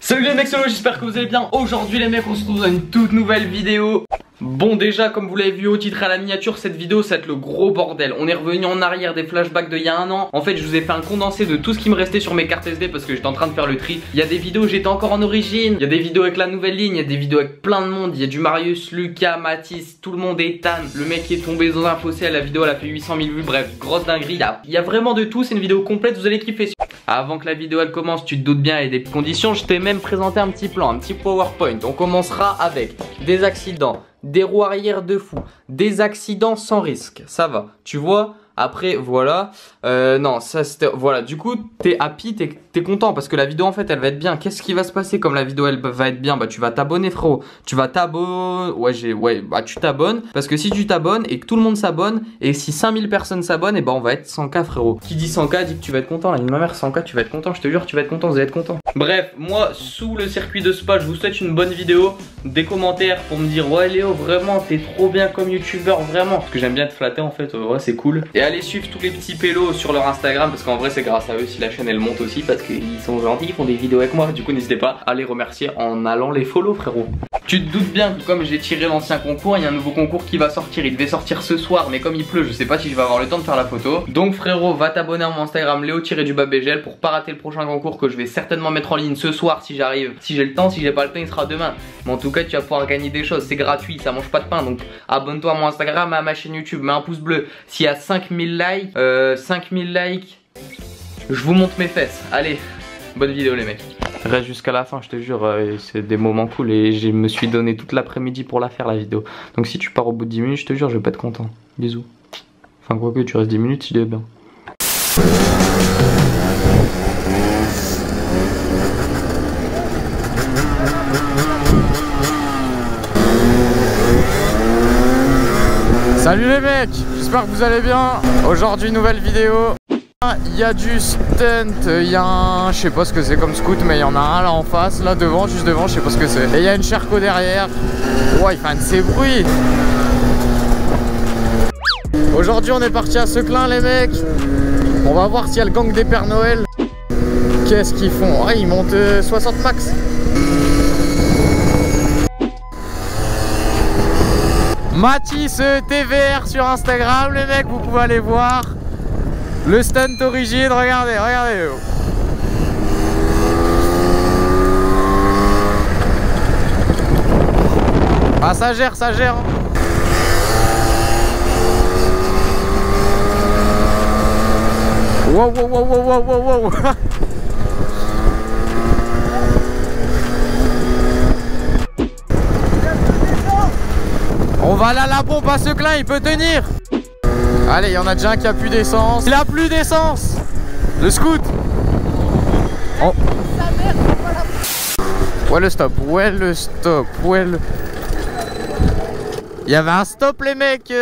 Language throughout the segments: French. Salut les mecs, j'espère que vous allez bien. Aujourd'hui les mecs, on se retrouve dans une toute nouvelle vidéo. Bon, déjà comme vous l'avez vu au titre et à la miniature, cette vidéo ça va être le gros bordel. On est revenu en arrière des flashbacks d'il y a un an. En fait je vous ai fait un condensé de tout ce qui me restait sur mes cartes SD parce que j'étais en train de faire le tri. Il y a des vidéos j'étais encore en origine, il y a des vidéos avec la nouvelle ligne, il y a des vidéos avec plein de monde. Il y a du Marius, Lucas, Mathis, tout le monde, Ethan. Le mec qui est tombé dans un fossé, la vidéo elle a fait 800 000 vues, bref, grosse dinguerie. Il y a vraiment de tout, c'est une vidéo complète, vous allez kiffer. Avant que la vidéo elle commence, tu te doutes bien, il y a des conditions. Je t'ai même présenté un petit plan, un petit PowerPoint. On commencera avec des accidents, des roues arrière de fou, des accidents sans risque, ça va, tu vois. Après voilà, non ça c'était, voilà, du coup t'es happy, t'es content parce que la vidéo en fait elle va être bien. Qu'est-ce qui va se passer comme la vidéo elle va être bien? Bah tu vas t'abonner frérot, tu vas t'abonner, bah tu t'abonnes. Parce que si tu t'abonnes et que tout le monde s'abonne, et si 5000 personnes s'abonnent, et bah on va être 100K frérot. Qui dit 100K dit que tu vas être content, la vie de ma mère, 100K tu vas être content, je te jure tu vas être content, vous allez être content. Bref, moi sous le circuit de Spa, je vous souhaite une bonne vidéo. Des commentaires pour me dire ouais Léo vraiment t'es trop bien comme youtubeur, vraiment. Parce que j'aime bien te flatter en fait, ouais c'est cool. Et allez suivre tous les petits pélos sur leur Instagram parce qu'en vrai c'est grâce à eux si la chaîne elle monte aussi, parce qu'ils sont gentils, ils font des vidéos avec moi. Du coup n'hésitez pas à les remercier en allant les follow frérot. Tu te doutes bien que comme j'ai tiré l'ancien concours, il y a un nouveau concours qui va sortir. Il devait sortir ce soir mais comme il pleut je sais pas si je vais avoir le temps de faire la photo. Donc frérot va t'abonner à mon Instagram Léo_du_BGL pour pas rater le prochain concours que je vais certainement mettre en ligne ce soir si j'arrive. Si j'ai le temps, si j'ai pas le temps il sera demain. Mais en tout cas tu vas pouvoir gagner des choses, c'est gratuit, ça mange pas de pain. Donc abonne-toi à mon Instagram, à ma chaîne YouTube, mets un pouce bleu. S'il y a 5000 likes, je vous montre mes fesses. Allez, bonne vidéo les mecs. Reste jusqu'à la fin, je te jure, c'est des moments cool et je me suis donné toute l'après-midi pour la faire la vidéo. Donc si tu pars au bout de 10 minutes, je te jure, je vais pas être content. Bisous. Enfin quoi que tu restes 10 minutes, si tu es bien. Salut les mecs, j'espère que vous allez bien. Aujourd'hui nouvelle vidéo. Il y a du stunt, il y a un, je sais pas ce que c'est comme scoot, mais il y en a un là en face, là devant, juste devant, je sais pas ce que c'est. Et il y a une charco derrière. Ouais, il fait un de ces bruits. Aujourd'hui on est parti à Seclin les mecs. On va voir s'il y a le gang des Pères Noël. Qu'est-ce qu'ils font? Ah ils montent 60 max. Mathis TVR sur Instagram les mecs, vous pouvez aller voir. Le stunt origine, regardez, regardez. Ah ça gère, ça gère. Wow wow wow wow wow wow. On va là la pompe à Seclin, il peut tenir. Allez, il y en a déjà un qui a plus d'essence. Il a plus d'essence. Le scout. Oh. Ouais le stop, ouais le stop, ouais le... Il y avait un stop les mecs qui...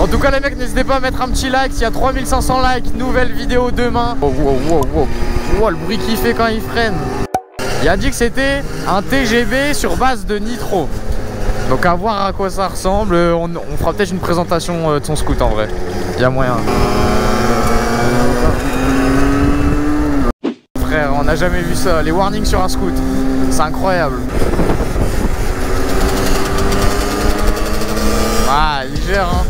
En tout cas les mecs, n'hésitez pas à mettre un petit like. S'il y a 3500 likes, nouvelle vidéo demain. Oh, wow, wow, wow. Wow, le bruit qu'il fait quand il freine. Il a dit que c'était un TGV sur base de nitro. Donc à voir à quoi ça ressemble. On fera peut-être une présentation de son scoot en vrai. Il y a moyen. Frère, on n'a jamais vu ça. Les warnings sur un scoot, c'est incroyable. Ah, légère hein.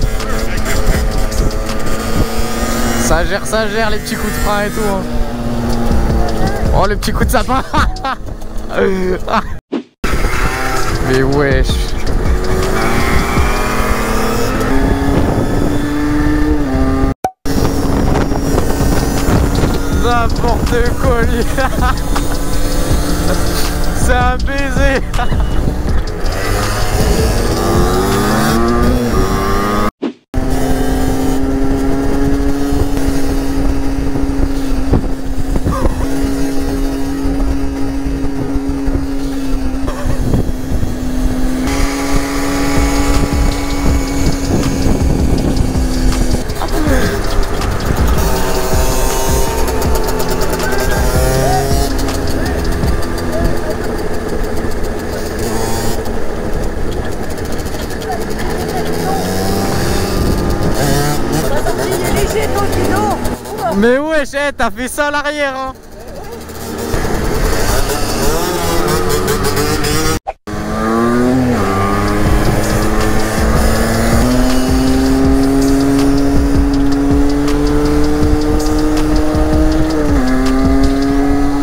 Ça gère les petits coups de frein et tout hein. Oh le petit coup de sapin. Mais wesh. N'importe quoi lui. C'est un baiser. wesh, hey, t'as fait ça à l'arrière, hein.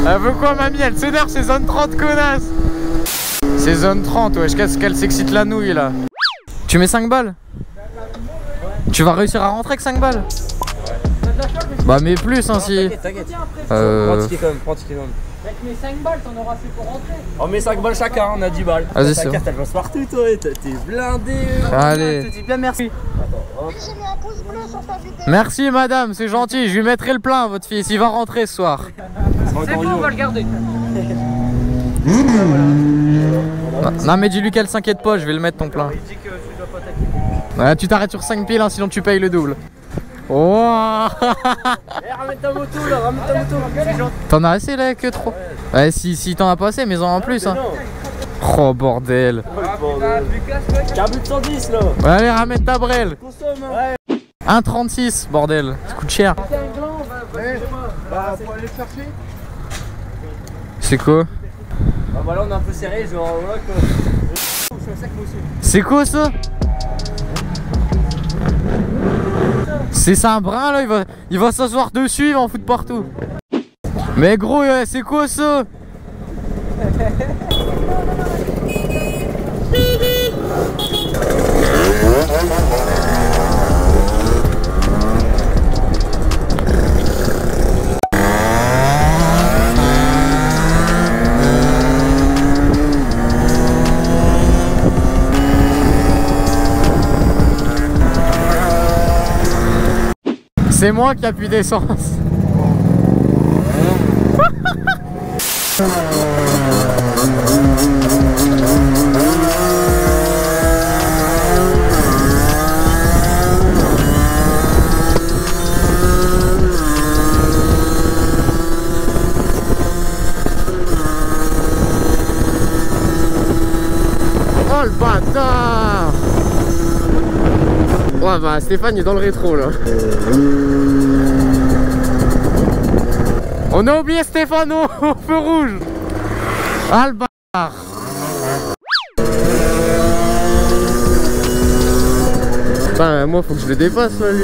Elle veut quoi, mamie? Elle s'énerve, c'est zone 30, connasse. C'est zone 30, wesh, qu'est-ce qu'elle s'excite la nouille, là. Tu mets 5 balles? Tu vas réussir à rentrer avec 5 balles? Bah mais plus hein si. T'inquiète. Prends ticket quand même, prends ticket quand même. Avec mes 5 balles t'en auras assez pour rentrer. On met 5 balles chacun, on a 10 balles. Vas-y c'est bon. Ta carte elle passe partout toi, t'es blindé. Allez. Je te dis bien merci. Attends, hop. Merci madame, c'est gentil, je lui mettrai le plein à votre fils, il va rentrer ce soir. C'est bon, on va le garder. Non mais dis-lui qu'elle s'inquiète pas, je vais le mettre ton plein. Il dit que tu dois pas t'inquiéter. Ouais, tu t'arrêtes sur 5 piles hein, sinon tu payes le double. Oh. Eh, ramène ta moto là, ramène ta moto. T'en as assez là que trop. Ouais, ouais, si t'en as pas assez, mais en plus hein. Oh bordel. Carbu de 110 là. Ouais, allez, ramène ta brelle. Consomme hein. Ouais. 1,36 bordel, ça coûte cher. Bah faut aller le chercher. C'est quoi? Bah voilà, on est un peu serré, genre voilà quoi. C'est quoi ça? C'est ça un brin là, il va s'asseoir dessus, il va en foutre partout. Mais gros, c'est quoi ça? C'est moi qui appuie d'essence. Oh le bâtard! Ouais bah Stéphane est dans le rétro là. On a oublié Stéphane au feu rouge. Ah le bâtard. Ben moi faut que je le dépasse là, lui.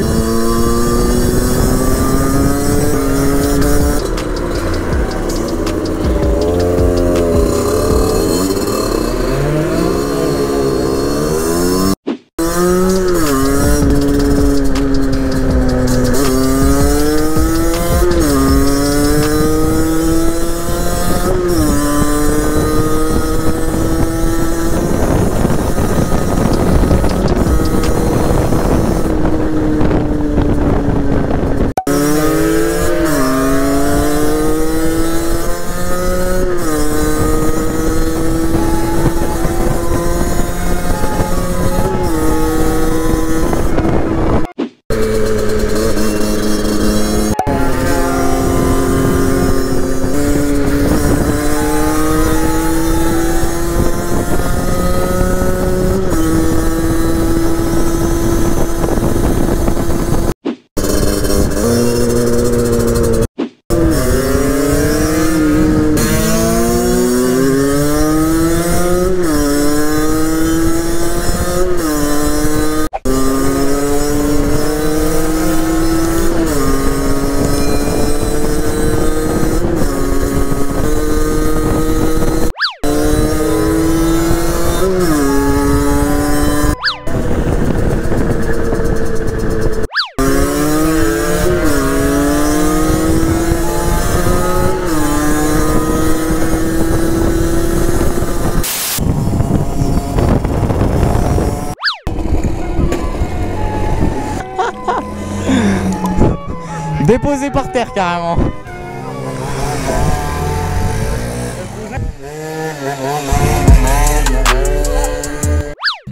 Déposé par terre carrément.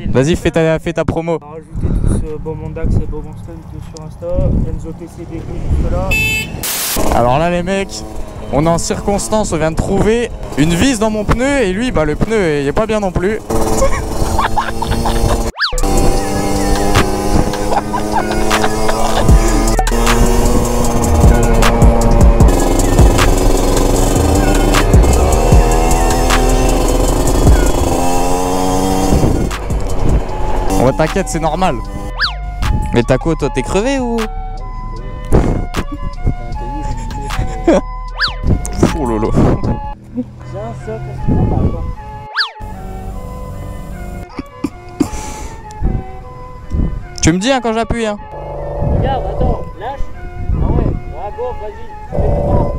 Vas-y, fais ta promo. Rajoutez tous Beaumondax et Beaumonstone sur Insta, NzoTCDG jusque-là. Alors là les mecs, on est en circonstance, on vient de trouver une vis dans mon pneu et lui, bah le pneu il est pas bien non plus. Oh t'inquiète, c'est normal. Mais Taco, toi t'es crevé ou? Oh lolo. Tu me dis hein, quand j'appuie hein. Regarde, attends, lâche. Ah ouais, bravo, vas-y, fais ton bras.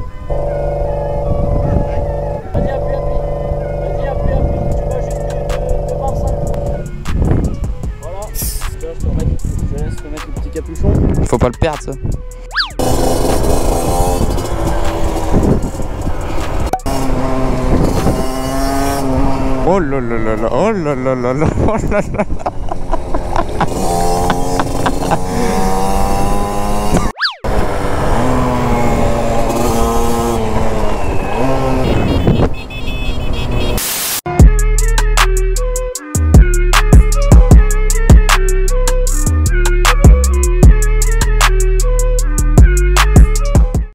Vas-y, appuie, appuie. Vas-y, appuie, appuie. Tu vas juste te voir ça. Voilà. Je laisse remettre le petit capuchon. Faut pas le perdre ça. Oh la la la la, oh la la la la, oh la la la.